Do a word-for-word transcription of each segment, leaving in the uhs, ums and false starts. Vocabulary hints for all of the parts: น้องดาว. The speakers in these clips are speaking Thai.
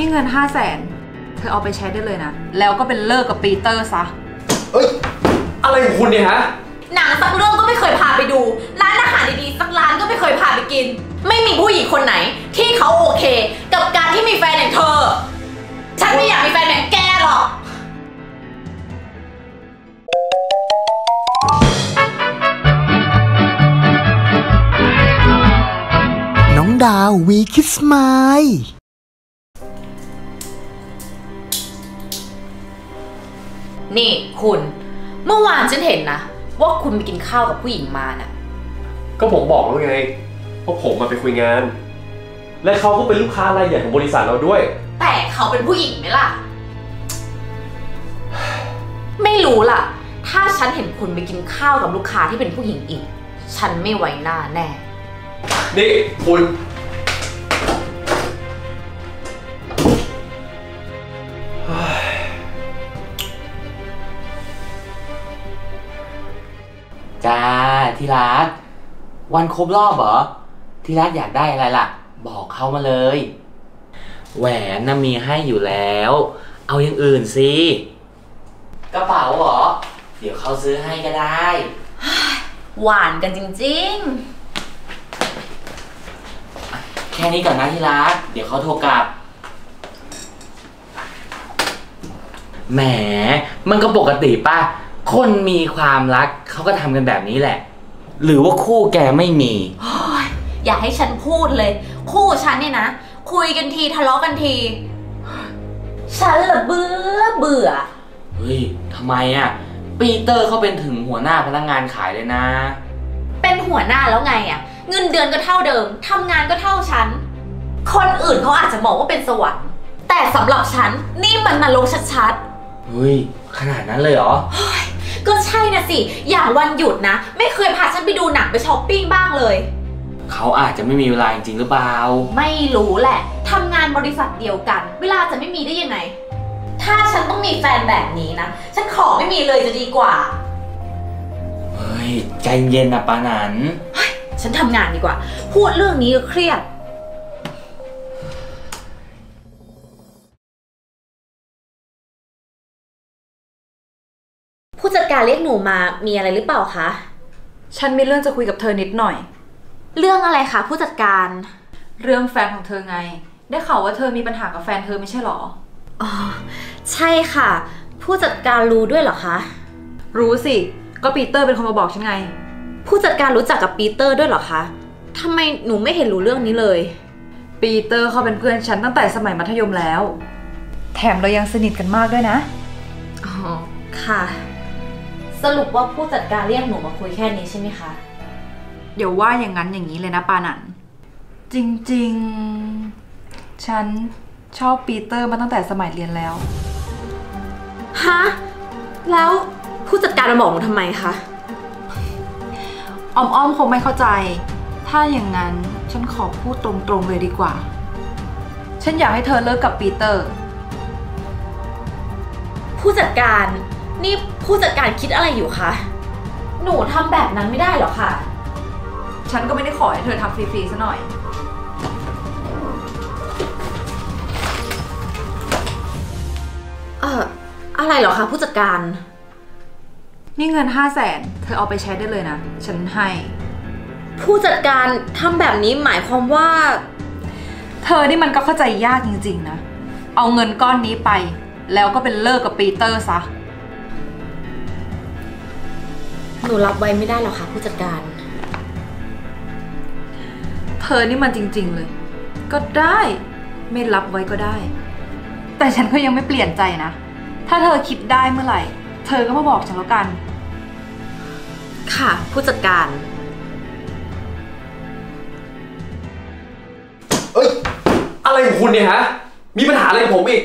นี่เงินห้าแสนเธอเอาไปใช้ได้เลยนะแล้วก็เป็นเลิกกับปีเตอร์ซะเอ้ยอะไรของคุณเนี่ยฮะหนังสักเรื่องก็ไม่เคยพาไปดูร้านอาหารดีๆสักร้านก็ไม่เคยพาไปกินไม่มีผู้หญิงคนไหนที่เขาโอเคกับการที่มีแฟนอย่างเธอฉันไม่อยากมีแฟนแบบแกหรอกน้องดาววีคิสไมล์นี่คุณเมื่อวานฉันเห็นนะว่าคุณไปกินข้าวกับผู้หญิงมาน่ะก็ผมบอกแล้วไงว่าผมมาไปคุยงานและเขาก็เป็นลูกค้ารายใหญ่ของบริษัทเราด้วยแต่เขาเป็นผู้หญิงไหมล่ะ ไม่รู้ล่ะถ้าฉันเห็นคุณไปกินข้าวกับลูกค้าที่เป็นผู้หญิงอีกฉันไม่ไว้หน้าแน่นี่คุณจ้าที่รักวันครบรอบเหรอที่รักอยากได้อะไรล่ะบอกเขามาเลยแหวนน่ะมีให้อยู่แล้วเอาอย่างอื่นสิกระเป๋าเหรอเดี๋ยวเขาซื้อให้ก็ได้หวานกันจริงๆแค่นี้ก่อนนะที่รักเดี๋ยวเขาโทรกลับแหมมันก็ปกติป่ะคนมีความรักเขาก็ทำกันแบบนี้แหละหรือว่าคู่แกไม่มีอย่าให้ฉันพูดเลยคู่ฉันเนี่ยนะคุยกันทีทะเลาะกันทีฉันละเบื่อเบื่อเฮ้ยทำไมอ่ะปีเตอร์เขาเป็นถึงหัวหน้าพนักงานขายเลยนะเป็นหัวหน้าแล้วไงอ่ะเงินเดือนก็เท่าเดิมทำงานก็เท่าฉันคนอื่นเขาอาจจะมองว่าเป็นสวรรค์แต่สำหรับฉันนี่มันนรกชัดๆเฮ้ยขนาดนั้นเลยเหรอก็ใช่นะสิอย่างวันหยุดนะไม่เคยพาฉันไปดูหนังไปช้อปปิ้งบ้างเลยเขาอาจจะไม่มีเวลาจริงหรือเปล่าไม่รู้แหละทำงานบริษัทเดียวกันเวลาจะไม่มีได้ยังไงถ้าฉันต้องมีแฟนแบบนี้นะฉันขอไม่มีเลยจะดีกว่าเฮ้ยใจเย็นนะปานันฉันทำงานดีกว่าพูดเรื่องนี้ก็เครียดผู้จัดการเรียกหนูมามีอะไรหรือเปล่าคะฉันมีเรื่องจะคุยกับเธอนิดหน่อยเรื่องอะไรคะผู้จัดการเรื่องแฟนของเธอไงได้ข่าวว่าเธอมีปัญหากับแฟนเธอไม่ใช่หรออ๋อใช่ค่ะผู้จัดการรู้ด้วยเหรอคะรู้สิก็ปีเตอร์เป็นคนมาบอกฉันไงผู้จัดการรู้จักกับปีเตอร์ด้วยเหรอคะทำไมหนูไม่เห็นรู้เรื่องนี้เลยปีเตอร์เขาเป็นเพื่อนฉันตั้งแต่สมัยมัธยมแล้วแถมเรายังสนิทกันมากด้วยนะอ๋อค่ะสรุปว่าผู้จัดการเรียกหนูมาคุยแค่นี้ใช่ไหมคะเดี๋ยวว่าอย่างนั้นอย่างนี้เลยนะปานันจริงๆฉันชอบปีเตอร์มาตั้งแต่สมัยเรียนแล้วฮะแล้วผู้จัดการมาบอกหนูทำไมคะอ้อมๆคงไม่เข้าใจถ้าอย่างนั้นฉันขอพูดตรงๆเลยดีกว่าฉันอยากให้เธอเลิกกับปีเตอร์ผู้จัดการนี่ผู้จัดการคิดอะไรอยู่คะหนูทำแบบนั้นไม่ได้หรอกค่ะฉันก็ไม่ได้ขอให้เธอทำฟรีๆซะหน่อยเอ่ออะไรหรอคะผู้จัดการนี่เงินห้าแสนเธอเอาไปใช้ได้เลยนะฉันให้ผู้จัดการทำแบบนี้หมายความว่าเธอนี่มันก็เข้าใจยากจริงๆนะเอาเงินก้อนนี้ไปแล้วก็เป็นเลิกกับปีเตอร์ซะหนูรับไว้ไม่ได้หรอกค่ะผู้จัดการเธอนี่มันจริงๆเลยก็ได้ไม่รับไว้ก็ได้แต่ฉันก็ยังไม่เปลี่ยนใจนะถ้าเธอคิดได้เมื่อไหร่เธอก็มาบอกฉันแล้วกันค่ะผู้จัดการเอ้ยอะไรของคุณเนี่ยฮะมีปัญหาอะไรกับผมอีก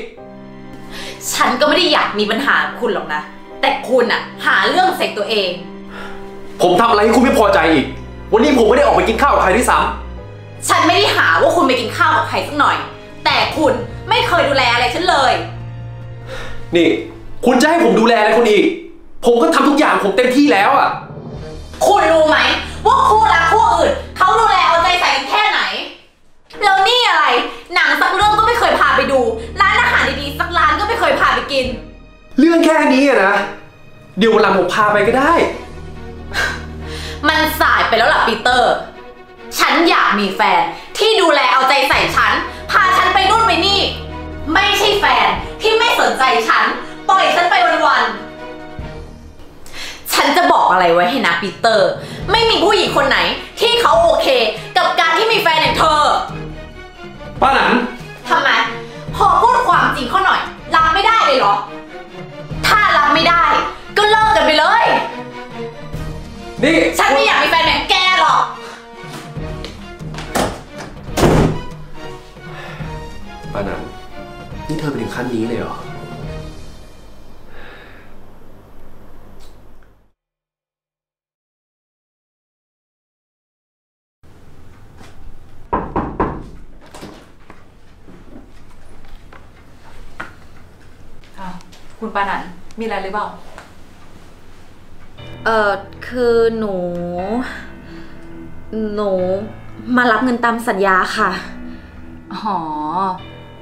ฉันก็ไม่ได้อยากมีปัญหาคุณหรอกนะแต่คุณอะหาเรื่องใส่ตัวเองผมทำอะไรให้คุณไม่พอใจอีกวันนี้ผมไม่ได้ออกไปกินข้าวกับใครด้วยซ้ำฉันไม่ได้หาว่าคุณไปกินข้าวกับใครสักหน่อยแต่คุณไม่เคยดูแลอะไรฉันเลยนี่คุณจะให้ผมดูแลอะไรคุณอีกผมก็ทำทุกอย่างผมเต็มที่แล้วอะคุณรู้ไหมว่าคู่รักคู่อื่นเขาดูแลเอาใจใส่กันแค่ไหนแล้วนี่อะไรหนังสักเรื่องก็ไม่เคยพาไปดู เรื่องแค่นี้อะนะเดี๋ยววันหลังผมพาไปก็ได้มันสายไปแล้วล่ะปีเตอร์ฉันอยากมีแฟนที่ดูแลเอาใจใส่ฉันพาฉันไปนู่นไปนี่ไม่ใช่แฟนที่ไม่สนใจฉันปล่อยฉันไปวันๆฉันจะบอกอะไรไว้ให้นะปีเตอร์ไม่มีผู้หญิงคนไหนที่เขาโอเคกับการที่มีแฟนอย่างเธอป้าหนังทำไมขอพูดความจริงเขาหน่อยรับไม่ได้เลยเหรอถ้ารับไม่ได้ก็เลิกกันไปเลยนี่ฉันไม่อยากมีแฟนแบบแกหรอกป้าหนังนี่เธอไปถึงขั้นนี้เลยเหรอคุณปานันมีอะไรหรือเปล่าเออคือหนูหนูมารับเงินตามสัญญาค่ะอ๋อ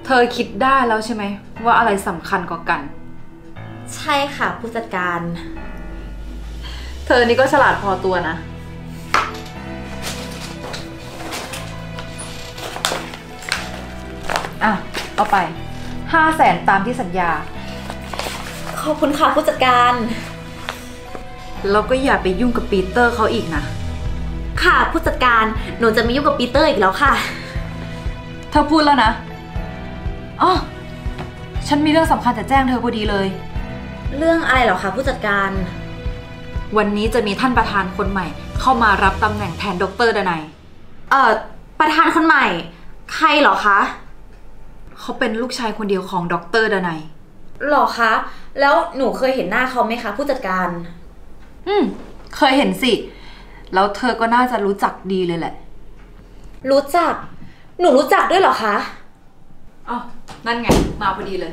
เธอคิดได้แล้วใช่ไหมว่าอะไรสำคัญกว่ากันใช่ค่ะผู้จัดการเธอนี่ก็ฉลาดพอตัวนะอ่ะเอาไปห้าแสนตามที่สัญญาขอบคุณค่ะผู้จัดการเราก็อย่าไปยุ่งกับปีเตอร์เขาอีกนะค่ะผู้จัดการหนูจะไม่ยุ่งกับปีเตอร์อีกแล้วค่ะเธอพูดแล้วนะอ๋อฉันมีเรื่องสำคัญจะแจ้งเธอพอดีเลยเรื่องอะไรเหรอคะผู้จัดการวันนี้จะมีท่านประธานคนใหม่เข้ามารับตำแหน่งแทนดร.ดนัยเอ่อประธานคนใหม่ใครเหรอคะเขาเป็นลูกชายคนเดียวของดร.ดนัยหรอคะแล้วหนูเคยเห็นหน้าเขาไหมคะผู้จัดการอืมเคยเห็นสิแล้วเธอก็น่าจะรู้จักดีเลยแหละรู้จักหนูรู้จักด้วยเหรอคะอ๋อนั่นไงมาพอดีเลย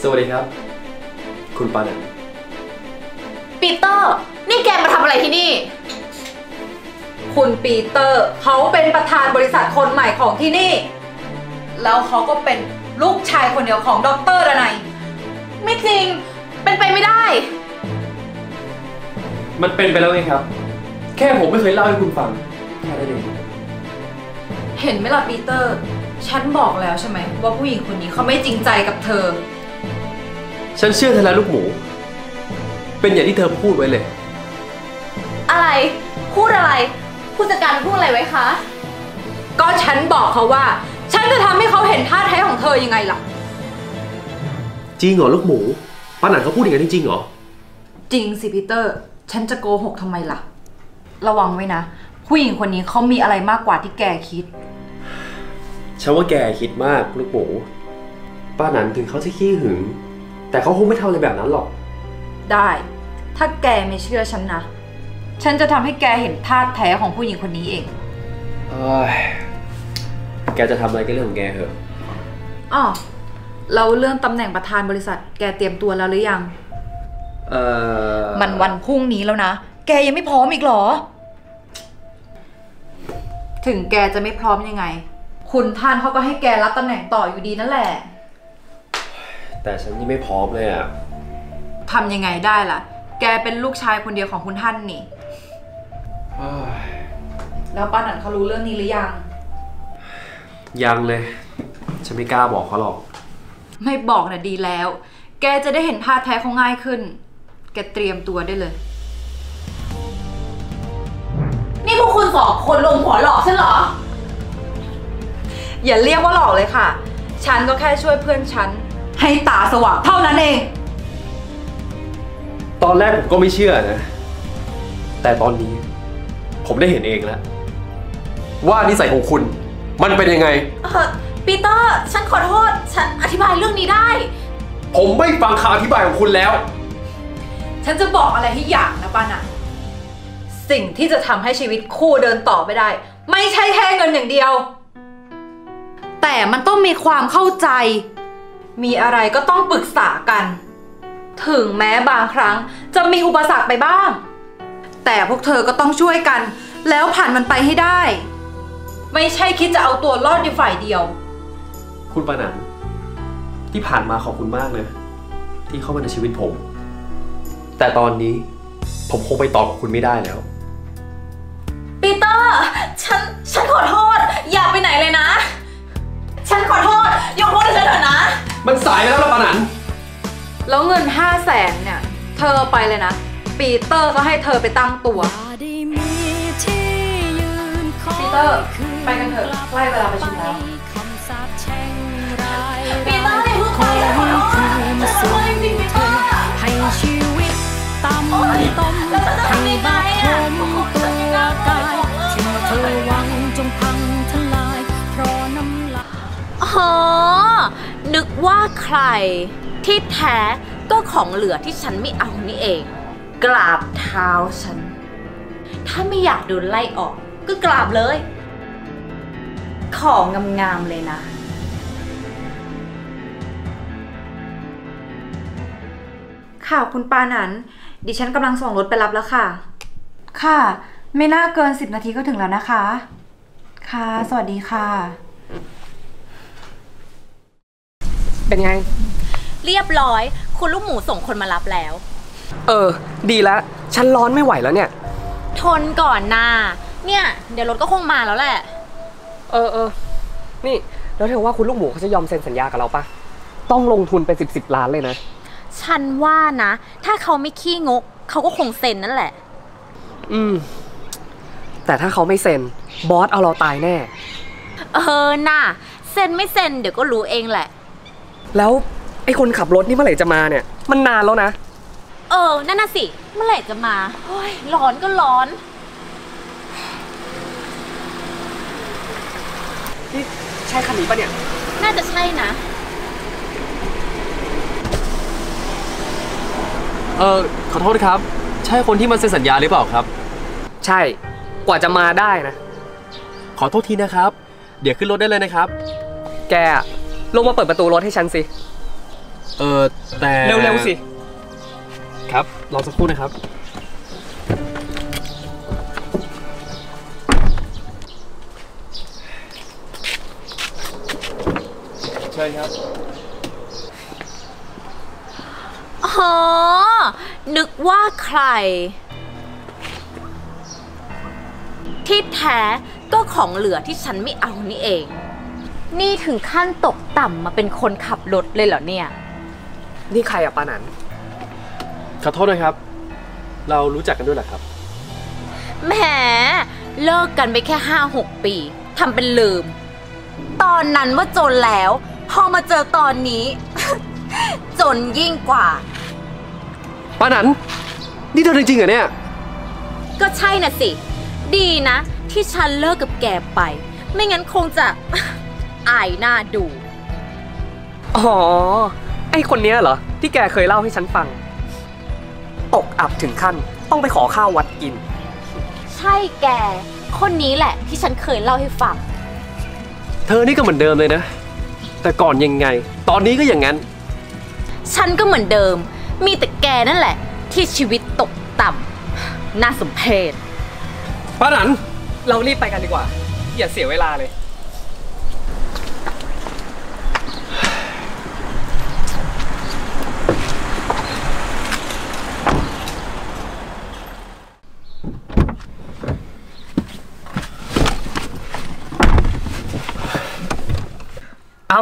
สวัสดีครับคุณปานันปีเตอร์นี่แกมาทำอะไรที่นี่คุณปีเตอร์เขาเป็นประธานบริษัทคนใหม่ของที่นี่แล้วเขาก็เป็นลูกชายคนเดียวของดร.ดนัยไม่จริงเป็นไปไม่ได้มันเป็นไปแล้วไงครับแค่ผมไม่เคยเล่าให้คุณฟังแค่นั้นเองเห็นไหมล่ะปีเตอร์ฉันบอกแล้วใช่ไหมว่าผู้หญิงคนนี้เขาไม่จริงใจกับเธอฉันเชื่อเธอแล้วลูกหมูเป็นอย่างที่เธอพูดไว้เลยอะไรพูดอะไรผู้จัดการพูดอะไรไว้คะก็ฉันบอกเขาว่าฉันจะทำให้เขาเห็นท่าแท้ของเธอยังไงล่ะจริงเหรอลูกหมูป้าหนันเขาพูดอย่างนั้นจริงเหรอจริงสิปีเตอร์ฉันจะโกหกทำไมล่ะระวังไว้นะผู้หญิงคนนี้เขามีอะไรมากกว่าที่แกคิดฉันว่าแกคิดมากลูกหมูป้าหนันถึงเขาจะขี้หึงแต่เขาคงไม่ทำอะไรแบบนั้นหรอกได้ถ้าแกไม่เชื่อฉันนะฉันจะทำให้แกเห็นท่าแท้ของผู้หญิงคนนี้เองเออแกจะทำอะไรก็เรื่องของแกเถอะอ๋อเราเลื่อนตำแหน่งประธานบริษัทแกเตรียมตัวแล้วหรือยังเออมันวันพรุ่งนี้แล้วนะแกยังไม่พร้อมอีกหรอถึงแกจะไม่พร้อมยังไงคุณท่านเขาก็ให้แกรับตำแหน่งต่ออยู่ดีนั่นแหละแต่ฉันยังไม่พร้อมเลยอะทำยังไงได้ล่ะแกเป็นลูกชายคนเดียวของคุณท่านนี่แล้วป้าหนันเขารู้เรื่องนี้หรือยังยังเลยฉันไม่กล้าบอกเขาหรอกไม่บอกนะดีแล้วแกจะได้เห็นท่าแท้เขาง่ายขึ้นแกเตรียมตัวได้เลยนี่พวกคุณสองคนลงหัวหลอกฉันเหรออย่าเรียกว่าหลอกเลยค่ะฉันก็แค่ช่วยเพื่อนฉันให้ตาสว่างเท่านั้นเองตอนแรกผมก็ไม่เชื่อนะแต่ตอนนี้ผมได้เห็นเองแล้วว่านิสัยของคุณมันเป็นยังไงเออปีเตอร์ฉันขอโทษฉันอธิบายเรื่องนี้ได้ผมไม่ฟังคำอธิบายของคุณแล้วฉันจะบอกอะไรให้อย่างนะป้านะสิ่งที่จะทำให้ชีวิตคู่เดินต่อไปได้ไม่ใช่แค่เงินอย่างเดียวแต่มันต้องมีความเข้าใจมีอะไรก็ต้องปรึกษากันถึงแม้บางครั้งจะมีอุปสรรคไปบ้างแต่พวกเธอก็ต้องช่วยกันแล้วผ่านมันไปให้ได้ไม่ใช่คิดจะเอาตัวรอดอยู่ฝ่ายเดียว คุณปานันที่ผ่านมาขอบคุณมากนะที่เข้ามาในชีวิตผมแต่ตอนนี้ผมคงไปต่อกับคุณไม่ได้แล้วปีเตอร์ฉันฉันขอโทษอย่าไปไหนเลยนะฉันขอโทษยกโทษให้ฉันเถอะนะมันสายไปแล้วล่ะปานันแล้วเงินห้าแสนเนี่ยเธอไปเลยนะปีเตอร์ก็ให้เธอไปตั้งตัวปีเตอร์ไปกันเถอะใกล้เวลาประชุมแล้วปีเตอร์ให้พูดคุยกันก่อนจะทำอะไรปีเตอร์ให้ชีวิตตามต้มให้บาดทมตัวกายที่เธอหวังจงพังทลายเพราะน้ำลายอ๋อนึกว่าใครที่แท้ก็ของเหลือที่ฉันไม่เอานี่เองกราบเท้าฉันถ้าไม่อยากโดนไล่ออกก็กราบเลยของงามๆเลยนะค่ะคุณปานันดิฉันกำลังส่งรถไปรับแล้วค่ะค่ะไม่น่าเกินสิบนาทีก็ถึงแล้วนะคะค่ะสวัสดีค่ะเป็นไงเรียบร้อยคุณลูกหมูส่งคนมารับแล้วเออดีแล้วฉันร้อนไม่ไหวแล้วเนี่ยทนก่อนนะเนี่ยเดี๋ยวรถก็คงมาแล้วแหละเออเออนี่แล้วเธอว่าคุณลูกหมูเขาจะยอมเซ็นสัญญากับเราปะต้องลงทุนเป็นสิบสิบล้านเลยนะฉันว่านะถ้าเขาไม่ขี้งกเขาก็คงเซ็นนั่นแหละอืมแต่ถ้าเขาไม่เซ็นบอสเอาเราตายแน่เออน่ะเซ็นไม่เซ็นเดี๋ยวก็รู้เองแหละแล้วไอ้คนขับรถนี่เมื่อไหร่จะมาเนี่ยมันนานแล้วนะเออนั่นน่ะสิเมื่อไหร่จะมาโอ้ยร้อนก็ร้อนนี่ใช่คันนี้ปะเนี่ยน่าจะใช่นะเออขอโทษครับใช่คนที่มาเซ็นสัญญาหรือเปล่าครับใช่กว่าจะมาได้นะขอโทษทีนะครับเดี๋ยวขึ้นรถได้เลยนะครับแกลงมาเปิดประตูรถให้ฉันสิเออแต่เร็วๆสิครับรอสักครู่นะครับใช่ครับอ๋อนึกว่าใครที่แท้ก็ของเหลือที่ฉันไม่เอานี่เองนี่ถึงขั้นตกต่ำมาเป็นคนขับรถเลยเหรอเนี่ยนี่ใครอะปานันขอโทษด้วยครับเรารู้จักกันด้วยเหรอครับแหมเลิกกันไปแค่ห้าหกปีทำเป็นลืมตอนนั้นว่าจนแล้วพอมาเจอตอนนี้ จนยิ่งกว่าปานันนี่เธอจริงๆเหรอเนี่ยก็ใช่น่ะสิดีนะที่ฉันเลิกกับแกไปไม่งั้นคงจะ อายหน้าดูอ๋อไอ้คนเนี้ยเหรอที่แกเคยเล่าให้ฉันฟังตกอับถึงขั้นต้องไปขอข้าววัดกินใช่แกคนนี้แหละที่ฉันเคยเล่าให้ฟังเธอนี่ก็เหมือนเดิมเลยนะแต่ก่อนยังไงตอนนี้ก็อย่างนั้นฉันก็เหมือนเดิมมีแต่แกนั่นแหละที่ชีวิตตกต่ำน่าสมเพชปานันเรารีบไปกันดีกว่าอย่าเสียเวลาเลยเอา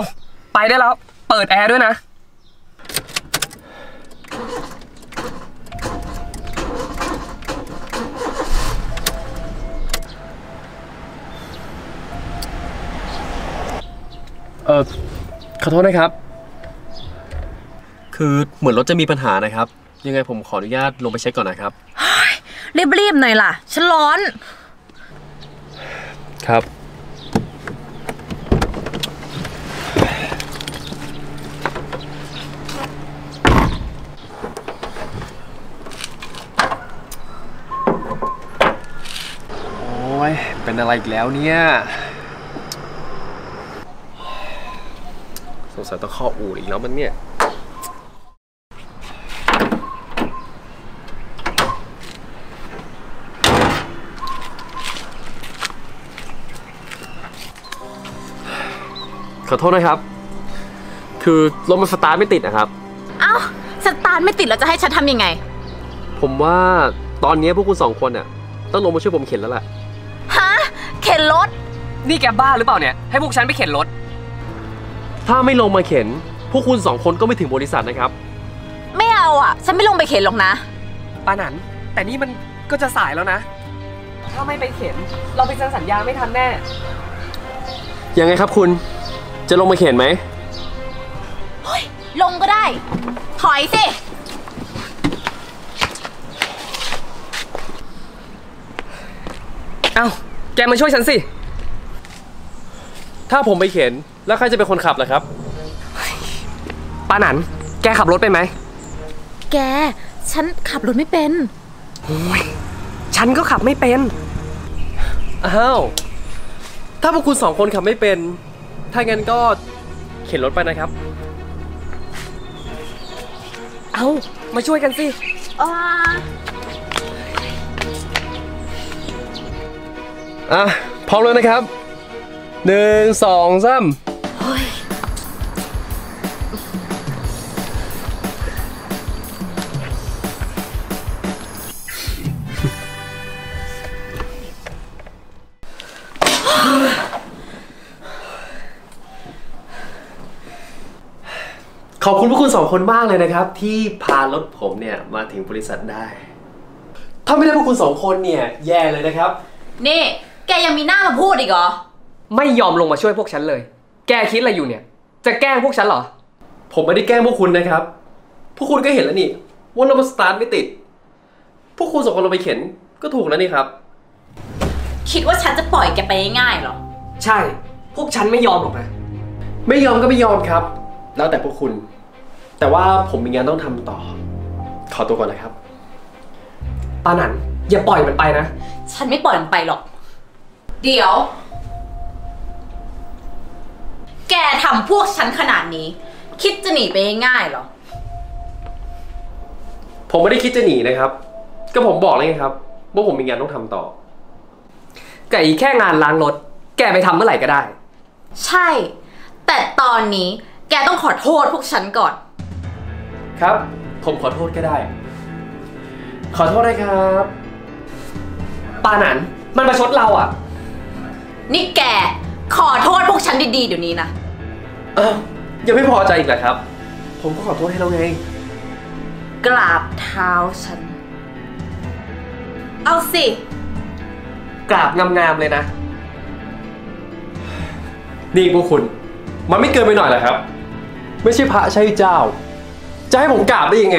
ไปได้แล้วเปิดแอร์ด้วยนะเออขอโทษนะครับคือเหมือนรถจะมีปัญหานะครับยังไงผมขออนุญาตลงไปเช็คก่อนนะครับรีบๆหน่อยล่ะฉันร้อนครับเป็นอะไรอีกแล้วเนี่ยสงสัยต้องเข้าอู่อีกแล้วมันเนี่ยขอโทษนะครับ คือรถมันสตาร์ทไม่ติดนะครับเอ้าสตาร์ทไม่ติดแล้วจะให้ฉันทำยังไงผมว่าตอนนี้พวกคุณสองคนน่ะต้องลงมาช่วยผมเข็นแล้วล่ะฮะเข็นรถนี่แกบ้าหรือเปล่าเนี่ยให้พวกฉันไปเข็นรถถ้าไม่ลงมาเข็นพวกคุณสองคนก็ไม่ถึงบริษัทนะครับไม่เอาอ่ะฉันไม่ลงไปเข็นหรอกนะปานันแต่นี่มันก็จะสายแล้วนะถ้าไม่ไปเข็นเราไปเซ็นสัญญาไม่ทันแน่ยังไงครับคุณจะลงมาเข็นไหมเฮ้ยลงก็ได้ถอยสิเอ้าแกมาช่วยฉันสิถ้าผมไปเข็นแล้วใครจะเป็นคนขับล่ะครับป้าหนันแกขับรถเป็นไหมแกฉันขับรถไม่เป็นโอ้ยฉันก็ขับไม่เป็นอ้าวถ้าพวกคุณสองคนขับไม่เป็นถ้างั้นก็เข็นรถไปนะครับเอามาช่วยกันสิอ่าอ่ะพร้อมแล้วนะครับหนึ่งสองสามขอบคุณพวกคุณสองคนมากเลยนะครับที่พารถผมเนี่ยมาถึงบริษัทได้ถ้าไม่ได้พวกคุณสองคนเนี่ยแย่เลยนะครับนี่แกยังมีหน้ามาพูดอีกเหรอไม่ยอมลงมาช่วยพวกฉันเลยแกคิดอะไรอยู่เนี่ยจะแกล้งพวกฉันเหรอผมไม่ได้แกล้งพวกคุณนะครับพวกคุณก็เห็นแล้วนี่ว่ารถมันสตาร์ทไม่ติดพวกคุณสองคนลงไปเข็นก็ถูกแล้วนี่ครับคิดว่าฉันจะปล่อยแกไปง่ายๆหรอใช่พวกฉันไม่ยอมหรอกนะไม่ยอมก็ไม่ยอมครับแล้วแต่พวกคุณแต่ว่าผมมีงานต้องทำต่อขอตัวก่อนนะครับปานันอย่าปล่อยมันไปนะฉันไม่ปล่อยมันไปหรอกเดี๋ยวแกทำพวกฉันขนาดนี้คิดจะหนีไปง่ายหรอผมไม่ได้คิดจะหนีนะครับก็ผมบอกเลยครับว่าผมมีงานต้องทำต่อแต่อีกแค่งานล้างรถแกไปทำเมื่อไหร่ก็ได้ใช่แต่ตอนนี้แกต้องขอโทษพวกฉันก่อนครับผมขอโทษก็ได้ขอโทษได้ครับปาหนันมันประชดเราอ่ะนี่แกขอโทษพวกฉันดีๆเดี๋ยวนี้นะเอ้ายังไม่พอใจอีกเหรอครับผมก็ขอโทษให้เราไงกราบเท้าฉันเอาสิกราบงามๆเลยนะนี่พวกคุณมันไม่เกินไปหน่อยเหรอครับไม่ใช่พระใช่เจ้าจะให้ผมกราบได้ยังไง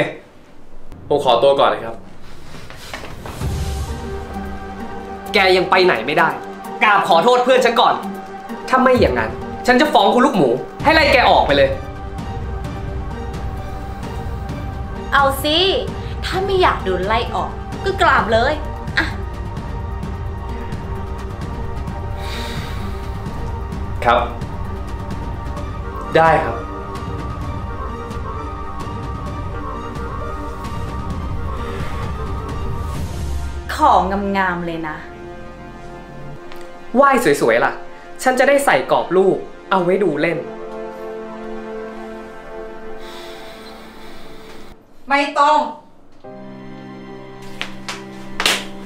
ผมขอตัวก่อนนะครับแกยังไปไหนไม่ได้กราบขอโทษเพื่อนฉันก่อนถ้าไม่อย่างนั้นฉันจะฟ้องคุณลูกหมูให้ไล่แกออกไปเลยเอาสิถ้าไม่อยากโดนไล่ออกก็กราบเลยอะครับได้ครับของงามๆเลยนะไหว้สวยๆล่ะฉันจะได้ใส่กรอบรูปเอาไว้ดูเล่นไม่ต้อง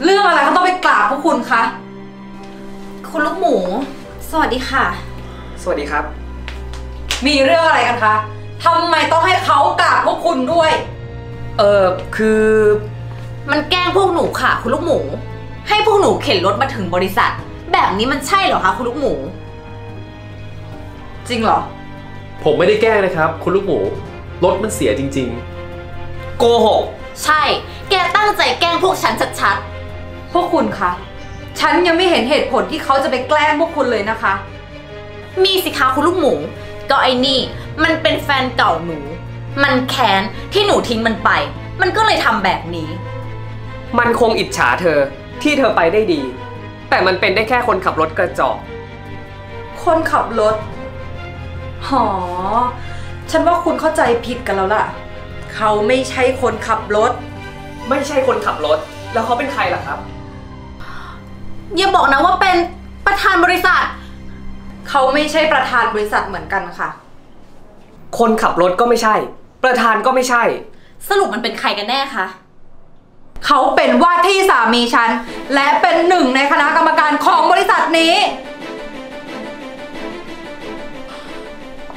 เรื่องอะไรเขาต้องไปกราบพวกคุณคะคุณลูกหมูสวัสดีค่ะสวัสดีครับมีเรื่องอะไรกันคะทำไมต้องให้เขากราบพวกคุณด้วยเออคือมันแกล้งพวกหนูค่ะคุณลูกหมูให้พวกหนูเข็นรถมาถึงบริษัทแบบนี้มันใช่เหรอคะคุณลูกหมูจริงเหรอผมไม่ได้แกล้งนะครับคุณลูกหมูรถมันเสียจริงๆโกหกใช่แกตั้งใจแกล้งพวกฉันชัดๆพวกคุณคะฉันยังไม่เห็นเหตุผลที่เขาจะไปแกล้งพวกคุณเลยนะคะมีสิคะคุณลูกหมูก็ไอ้นี่มันเป็นแฟนเก่าหนูมันแค้นที่หนูทิ้งมันไปมันก็เลยทำแบบนี้มันคงอิจฉาเธอที่เธอไปได้ดีแต่มันเป็นได้แค่คนขับรถกระจอกคนขับรถหอฉันว่าคุณเข้าใจผิดกันแล้วล่ะเขาไม่ใช่คนขับรถไม่ใช่คนขับรถแล้วเขาเป็นใครล่ะครับอย่าบอกนะว่าเป็นประธานบริษัทเขาไม่ใช่ประธานบริษัทเหมือนกันค่ะ คนขับรถก็ไม่ใช่ประธานก็ไม่ใช่สรุปมันเป็นใครกันแน่คะเขาเป็นว่าที่สามีฉันและเป็นหนึ่งในคณะกรรมการของบริษัทนี้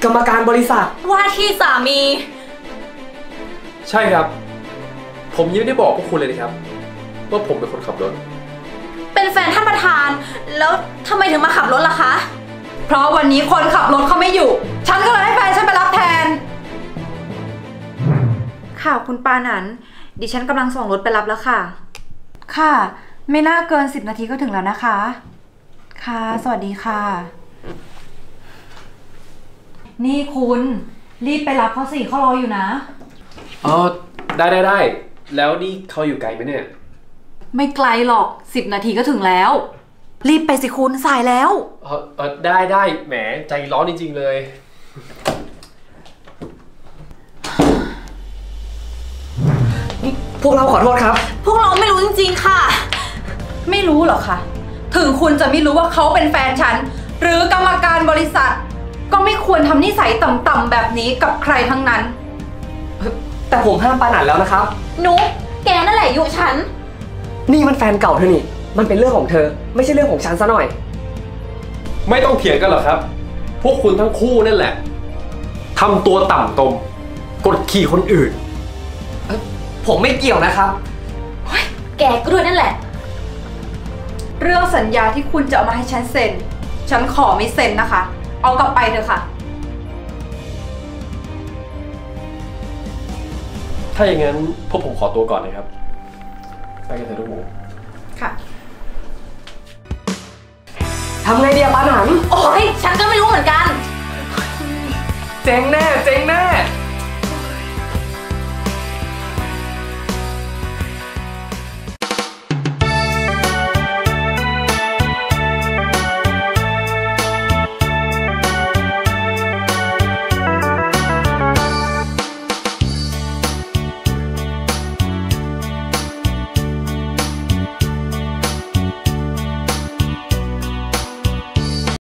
กรรมการบริษัทว่าที่สามีใช่ครับผมยังไม่ได้บอกพวกคุณเลยนะครับว่าผมเป็นคนขับรถเป็นแฟนท่านประธานแล้วทำไมถึงมาขับรถล่ะคะเพราะวันนี้คนขับรถเขาไม่อยู่ฉันก็เลยให้แฟนฉันไปรับแทนค่ะคุณปานันท์ดิฉันกำลังส่งรถไปรับแล้วค่ะค่ะไม่น่าเกินสิบนาทีก็ถึงแล้วนะคะค่ะสวัสดีค่ะนี่คุณรีบไปรับเขาสิเขารออยู่นะอ๋อได้ได้ได้แล้วนี่เขาอยู่ไกลไหมเนี่ยไม่ไกลหรอกสิบนาทีก็ถึงแล้วรีบไปสิคุณสายแล้วเออเออได้ได้แหมใจร้อนจริงๆเลยพวกเราขอโทษครับพวกเราไม่รู้จริงๆค่ะไม่รู้หรอคะถึงคุณจะไม่รู้ว่าเขาเป็นแฟนฉันหรือกรรมการบริษัทก็ไม่ควรทำนิสัยต่ำๆแบบนี้กับใครทั้งนั้นแต่ผมห้ามปานันท์แล้วนะครับนุ๊กแกนั่นแหละอยู่ฉันนี่มันแฟนเก่าเธอนี่มันเป็นเรื่องของเธอไม่ใช่เรื่องของฉันซะหน่อยไม่ต้องเถียงกันหรอกครับพวกคุณทั้งคู่นั่นแหละทำตัวต่ำตมกดขี่คนอื่นผมไม่เกี่ยวนะครับแกก็ด้วยนั่นแหละเรื่องสัญญาที่คุณจะเอามาให้ฉันเซ็นฉันขอไม่เซ็นนะคะเอากลับไปเถอะค่ะถ้าอย่างนั้นพวกผมขอตัวก่อนนะครับไปกันเถอะลูกหมูค่ะทำไงเดียบปานันท์โอ้ยฉันก็ไม่รู้เหมือนกันเจ๊งแน่เจ๊งแน่